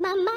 Mama.